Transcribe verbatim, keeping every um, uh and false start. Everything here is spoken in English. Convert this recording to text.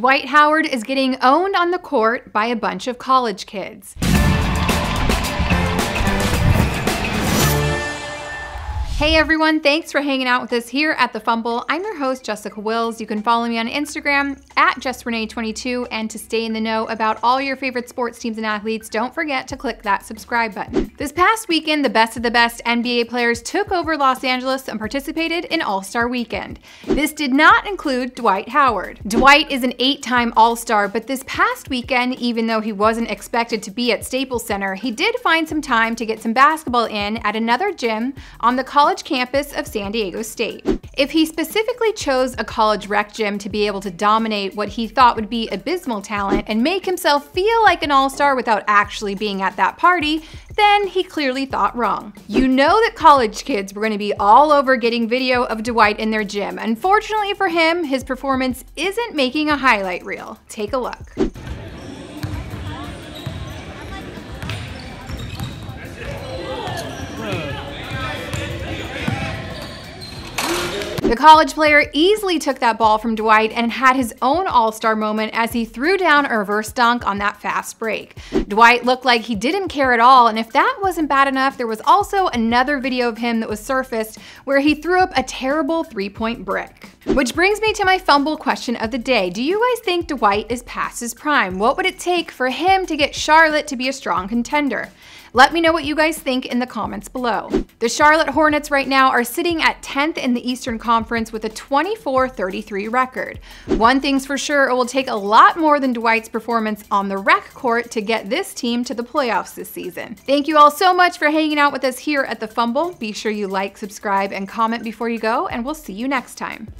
Dwight Howard is getting owned on the court by a bunch of college kids. Hey everyone, thanks for hanging out with us here at The Fumble. I'm your host, Jessica Wills. You can follow me on Instagram at Jess Renee twenty-two, and to stay in the know about all your favorite sports teams and athletes, don't forget to click that subscribe button. This past weekend, the best of the best N B A players took over Los Angeles and participated in All-Star Weekend. This did not include Dwight Howard. Dwight is an eight-time All-Star, but this past weekend, even though he wasn't expected to be at Staples Center, he did find some time to get some basketball in at another gym on the college campus of San Diego State. If he specifically chose a college rec gym to be able to dominate what he thought would be abysmal talent and make himself feel like an all-star without actually being at that party, then he clearly thought wrong. You know that college kids were going to be all over getting video of Dwight in their gym. Unfortunately for him, his performance isn't making a highlight reel. Take a look. The college player easily took that ball from Dwight and had his own all-star moment as he threw down a reverse dunk on that fast break. Dwight looked like he didn't care at all, and if that wasn't bad enough, there was also another video of him that was surfaced where he threw up a terrible three-point brick. Which brings me to my fumble question of the day. Do you guys think Dwight is past his prime? What would it take for him to get Charlotte to be a strong contender? Let me know what you guys think in the comments below. The Charlotte Hornets right now are sitting at tenth in the Eastern Conference with a twenty-four thirty-three record. One thing's for sure, it will take a lot more than Dwight's performance on the rec court to get this team to the playoffs this season. Thank you all so much for hanging out with us here at The Fumble. Be sure you like, subscribe, and comment before you go, and we'll see you next time.